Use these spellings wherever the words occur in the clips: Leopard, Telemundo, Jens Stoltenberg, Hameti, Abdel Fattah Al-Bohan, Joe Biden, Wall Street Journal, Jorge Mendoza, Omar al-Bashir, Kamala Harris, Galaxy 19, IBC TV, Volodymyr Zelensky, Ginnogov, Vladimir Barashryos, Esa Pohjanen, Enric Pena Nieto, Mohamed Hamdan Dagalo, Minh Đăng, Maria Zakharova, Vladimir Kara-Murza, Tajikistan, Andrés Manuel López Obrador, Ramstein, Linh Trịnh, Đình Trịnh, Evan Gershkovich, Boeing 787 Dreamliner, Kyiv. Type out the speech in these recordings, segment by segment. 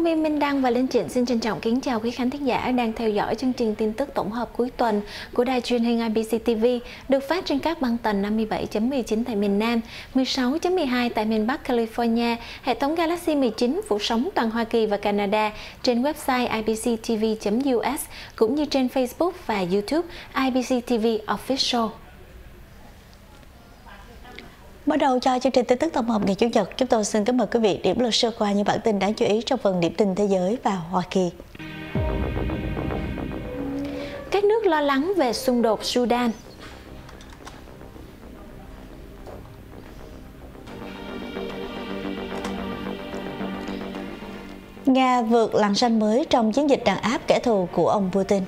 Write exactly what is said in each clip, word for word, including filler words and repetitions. phóng viên Minh Đăng và Linh Trịnh xin trân trọng kính chào quý khán thính giả đang theo dõi chương trình tin tức tổng hợp cuối tuần của đài truyền hình i bê xê ti vi được phát trên các băng tần năm mươi bảy chấm mười chín tại miền Nam, mười sáu chấm mười hai tại miền Bắc California, hệ thống Galaxy mười chín phủ sóng toàn Hoa Kỳ và Canada trên website i b c t v chấm u s cũng như trên Facebook và YouTube i bê xê ti vi Official. Mở đầu cho chương trình tin tức tổng hợp ngày Chủ nhật, chúng tôi xin kính mời quý vị điểm lược sơ qua những bản tin đáng chú ý trong phần điểm tin thế giới và Hoa Kỳ. Các nước lo lắng về xung đột Sudan. Nga vượt làn ranh mới trong chiến dịch đàn áp kẻ thù của ông Putin.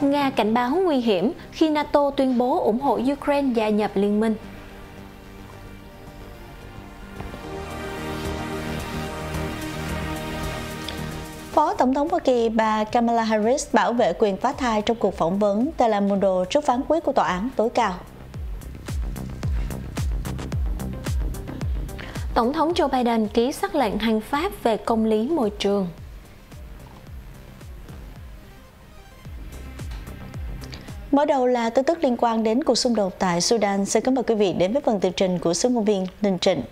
Nga cảnh báo nguy hiểm khi NATO tuyên bố ủng hộ Ukraine gia nhập liên minh. Phó Tổng thống Hoa Kỳ bà Kamala Harris bảo vệ quyền phá thai trong cuộc phỏng vấn Telemundo trước phán quyết của Tòa án tối cao. Tổng thống Joe Biden ký sắc lệnh hành pháp về công lý môi trường. Mở đầu là tin tức liên quan đến cuộc xung đột tại Sudan. Xin cảm ơn quý vị đến với phần tường trình của sứ ngôn viên Đình Trịnh.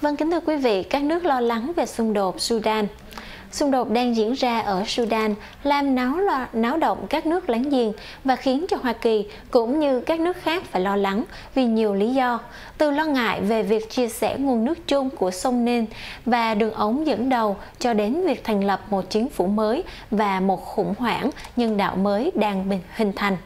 Vâng, kính thưa quý vị, các nước lo lắng về xung đột Sudan. Xung đột đang diễn ra ở Sudan làm náo náo động các nước láng giềng và khiến cho Hoa Kỳ cũng như các nước khác phải lo lắng vì nhiều lý do, từ lo ngại về việc chia sẻ nguồn nước chung của sông Nen và đường ống dẫn đầu cho đến việc thành lập một chính phủ mới và một khủng hoảng nhân đạo mới đang hình thành.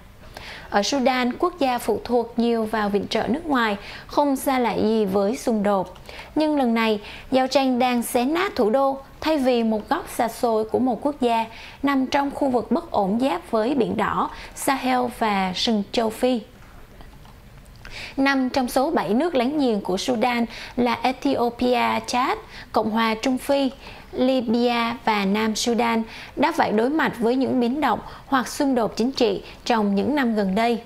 Ở Sudan, quốc gia phụ thuộc nhiều vào viện trợ nước ngoài, không xa lạ gì với xung đột. Nhưng lần này, giao tranh đang xé nát thủ đô thay vì một góc xa xôi của một quốc gia nằm trong khu vực bất ổn giáp với Biển Đỏ, Sahel và sừng châu Phi. Năm trong số bảy nước láng giềng của Sudan là Ethiopia, Chad, Cộng hòa Trung Phi, Libya và Nam Sudan đã phải đối mặt với những biến động hoặc xung đột chính trị trong những năm gần đây.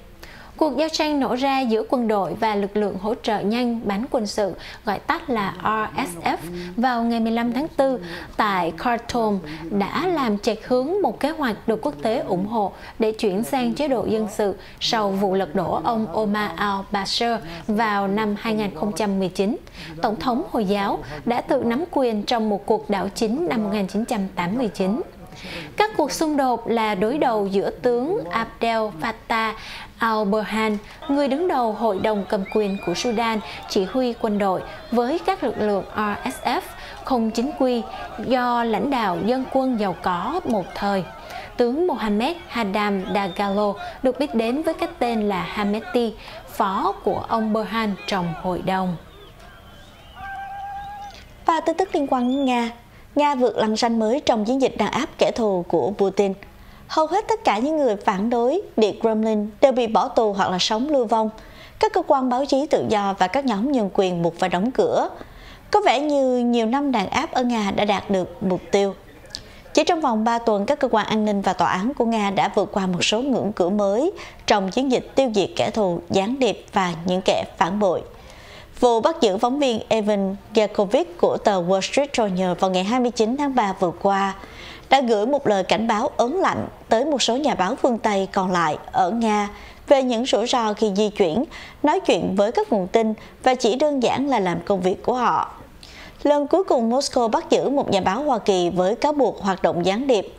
Cuộc giao tranh nổ ra giữa quân đội và lực lượng hỗ trợ nhanh bán quân sự, gọi tắt là R S F, vào ngày mười lăm tháng tư tại Khartoum đã làm chệch hướng một kế hoạch được quốc tế ủng hộ để chuyển sang chế độ dân sự sau vụ lật đổ ông Omar al-Bashir vào năm hai nghìn không trăm mười chín. Tổng thống Hồi giáo đã tự nắm quyền trong một cuộc đảo chính năm một nghìn chín trăm tám mươi chín. Các cuộc xung đột là đối đầu giữa tướng Abdel Fattah Al-Bohan, người đứng đầu hội đồng cầm quyền của Sudan chỉ huy quân đội, với các lực lượng R S F không chính quy do lãnh đạo dân quân giàu có một thời. Tướng Mohamed Hamdan Dagalo được biết đến với cái tên là Hameti, phó của ông Bohan trong hội đồng. Và tin tức liên quan đến Nga. Nga vượt lằn ranh mới trong chiến dịch đàn áp kẻ thù của Putin. Hầu hết tất cả những người phản đối Điện Kremlin đều bị bỏ tù hoặc là sống lưu vong. Các cơ quan báo chí tự do và các nhóm nhân quyền buộc phải đóng cửa. Có vẻ như nhiều năm đàn áp ở Nga đã đạt được mục tiêu. Chỉ trong vòng ba tuần, các cơ quan an ninh và tòa án của Nga đã vượt qua một số ngưỡng cửa mới trong chiến dịch tiêu diệt kẻ thù, gián điệp và những kẻ phản bội. Vụ bắt giữ phóng viên Evan Gershkovich của tờ Wall Street Journal vào ngày hai mươi chín tháng ba vừa qua đã gửi một lời cảnh báo ớn lạnh tới một số nhà báo phương Tây còn lại ở Nga về những rủi ro khi di chuyển, nói chuyện với các nguồn tin và chỉ đơn giản là làm công việc của họ. Lần cuối cùng Moscow bắt giữ một nhà báo Hoa Kỳ với cáo buộc hoạt động gián điệp,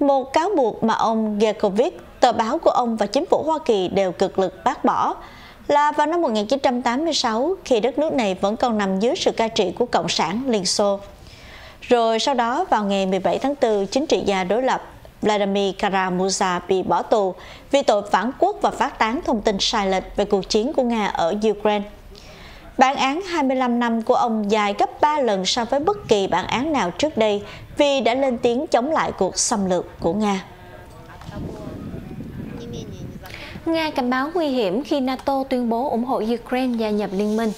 một cáo buộc mà ông Gershkovich, tờ báo của ông và chính phủ Hoa Kỳ đều cực lực bác bỏ, là vào năm một nghìn chín trăm tám mươi sáu, khi đất nước này vẫn còn nằm dưới sự cai trị của Cộng sản Liên Xô. Rồi sau đó, vào ngày mười bảy tháng tư, chính trị gia đối lập Vladimir Kara-Murza bị bỏ tù vì tội phản quốc và phát tán thông tin sai lệch về cuộc chiến của Nga ở Ukraine. Bản án hai mươi lăm năm của ông dài gấp ba lần so với bất kỳ bản án nào trước đây vì đã lên tiếng chống lại cuộc xâm lược của Nga. Nga cảnh báo nguy hiểm khi NATO tuyên bố ủng hộ Ukraine gia nhập liên minh.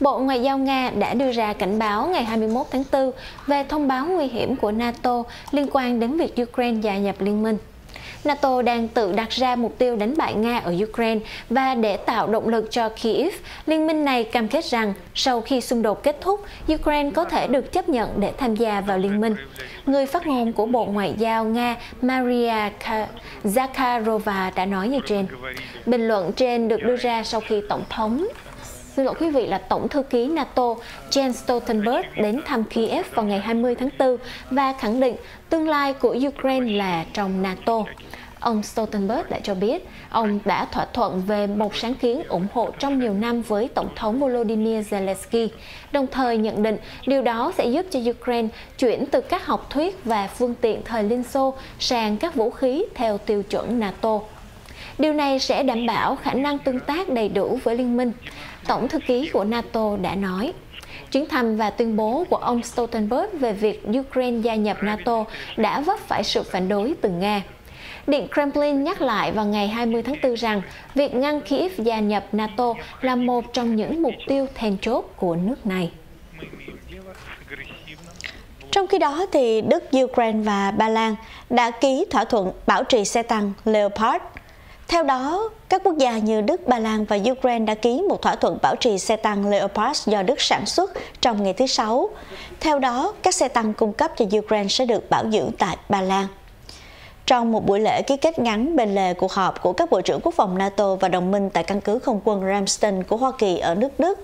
Bộ Ngoại giao Nga đã đưa ra cảnh báo ngày hai mươi mốt tháng tư về thông báo nguy hiểm của NATO liên quan đến việc Ukraine gia nhập liên minh. NATO đang tự đặt ra mục tiêu đánh bại Nga ở Ukraine, và để tạo động lực cho Kyiv, liên minh này cam kết rằng sau khi xung đột kết thúc, Ukraine có thể được chấp nhận để tham gia vào liên minh. Người phát ngôn của Bộ Ngoại giao Nga Maria Zakharova đã nói như trên. Bình luận trên được đưa ra sau khi Tổng thống Xin lỗi quý vị là Tổng thư ký NATO Jens Stoltenberg đến thăm Kyiv vào ngày hai mươi tháng tư và khẳng định tương lai của Ukraine là trong NATO. Ông Stoltenberg đã cho biết, ông đã thỏa thuận về một sáng kiến ủng hộ trong nhiều năm với Tổng thống Volodymyr Zelensky, đồng thời nhận định điều đó sẽ giúp cho Ukraine chuyển từ các học thuyết và phương tiện thời Liên Xô sang các vũ khí theo tiêu chuẩn NATO. Điều này sẽ đảm bảo khả năng tương tác đầy đủ với liên minh, Tổng thư ký của NATO đã nói. Chuyến thăm và tuyên bố của ông Stoltenberg về việc Ukraine gia nhập NATO đã vấp phải sự phản đối từ Nga. Điện Kremlin nhắc lại vào ngày hai mươi tháng tư rằng việc ngăn Kyiv gia nhập NATO là một trong những mục tiêu then chốt của nước này. Trong khi đó, thì Đức, Ukraine và Ba Lan đã ký thỏa thuận bảo trì xe tăng Leopard. Theo đó, các quốc gia như Đức, Ba Lan và Ukraine đã ký một thỏa thuận bảo trì xe tăng Leopard do Đức sản xuất trong ngày thứ Sáu. Theo đó, các xe tăng cung cấp cho Ukraine sẽ được bảo dưỡng tại Ba Lan. Trong một buổi lễ ký kết ngắn bên lề cuộc họp của các Bộ trưởng Quốc phòng NATO và đồng minh tại căn cứ không quân Ramstein của Hoa Kỳ ở nước Đức,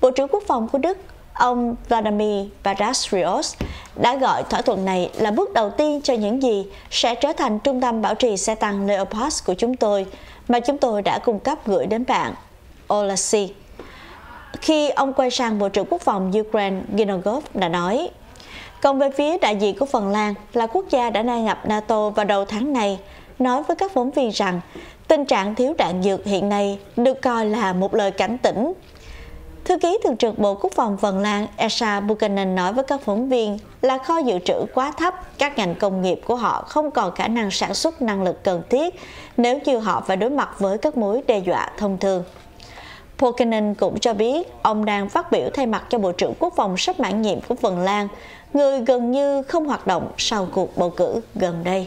Bộ trưởng Quốc phòng của Đức, ông Vladimir Barashryos đã gọi thỏa thuận này là bước đầu tiên cho những gì sẽ trở thành trung tâm bảo trì xe tăng Leopard của chúng tôi mà chúng tôi đã cung cấp gửi đến bạn, Oleksiy. Khi ông quay sang Bộ trưởng Quốc phòng Ukraine, Ginnogov đã nói. Còn về phía đại diện của Phần Lan là quốc gia đã gia nhập NATO vào đầu tháng này, nói với các phóng viên rằng tình trạng thiếu đạn dược hiện nay được coi là một lời cảnh tỉnh. Thư ký Thường trực Bộ Quốc phòng Phần Lan Esa Pohjanen nói với các phóng viên là kho dự trữ quá thấp, các ngành công nghiệp của họ không còn khả năng sản xuất năng lực cần thiết nếu như họ phải đối mặt với các mối đe dọa thông thường. Pohjanen cũng cho biết ông đang phát biểu thay mặt cho Bộ trưởng Quốc phòng sắp mãn nhiệm của Phần Lan, người gần như không hoạt động sau cuộc bầu cử gần đây.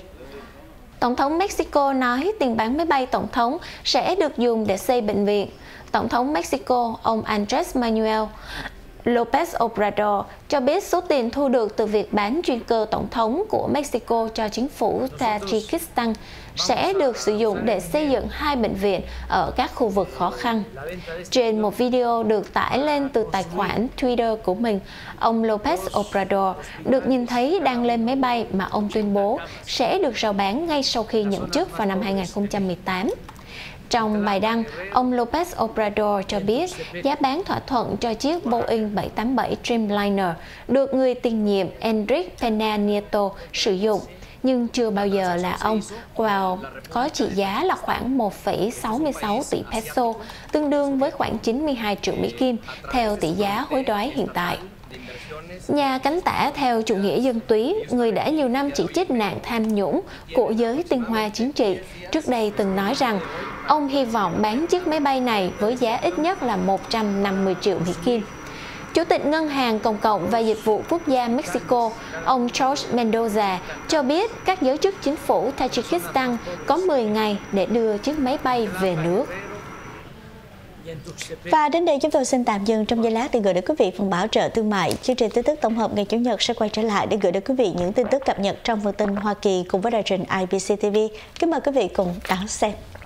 Tổng thống Mexico nói tiền bán máy bay tổng thống sẽ được dùng để xây bệnh viện. Tổng thống Mexico, ông Andrés Manuel López Obrador cho biết số tiền thu được từ việc bán chuyên cơ tổng thống của Mexico cho chính phủ Tajikistan sẽ được sử dụng để xây dựng hai bệnh viện ở các khu vực khó khăn. Trên một video được tải lên từ tài khoản Twitter của mình, ông López Obrador được nhìn thấy đang lên máy bay mà ông tuyên bố sẽ được rao bán ngay sau khi nhậm chức vào năm hai nghìn không trăm mười tám. Trong bài đăng, ông López Obrador cho biết giá bán thỏa thuận cho chiếc Boeing bảy tám bảy Dreamliner được người tiền nhiệm Enric Pena Nieto sử dụng, nhưng chưa bao giờ là ông, wow, có trị giá là khoảng một phẩy sáu mươi sáu tỷ peso, tương đương với khoảng chín mươi hai triệu Mỹ Kim, theo tỷ giá hối đoái hiện tại. Nhà cánh tả theo chủ nghĩa dân túy, người đã nhiều năm chỉ trích nạn tham nhũng của giới tinh hoa chính trị, trước đây từng nói rằng ông hy vọng bán chiếc máy bay này với giá ít nhất là một trăm năm mươi triệu Mỹ Kim. Chủ tịch Ngân hàng Công cộng và Dịch vụ Quốc gia Mexico, ông Jorge Mendoza, cho biết các giới chức chính phủ Tajikistan có mười ngày để đưa chiếc máy bay về nước. Và đến đây chúng tôi xin tạm dừng. Trong giây lát để gửi đến quý vị phần bảo trợ thương mại. Chương trình tin tức tổng hợp ngày Chủ nhật sẽ quay trở lại để gửi đến quý vị những tin tức cập nhật trong phần tin Hoa Kỳ cùng với đài truyền I B C T V. Kính mời quý vị cùng đón xem.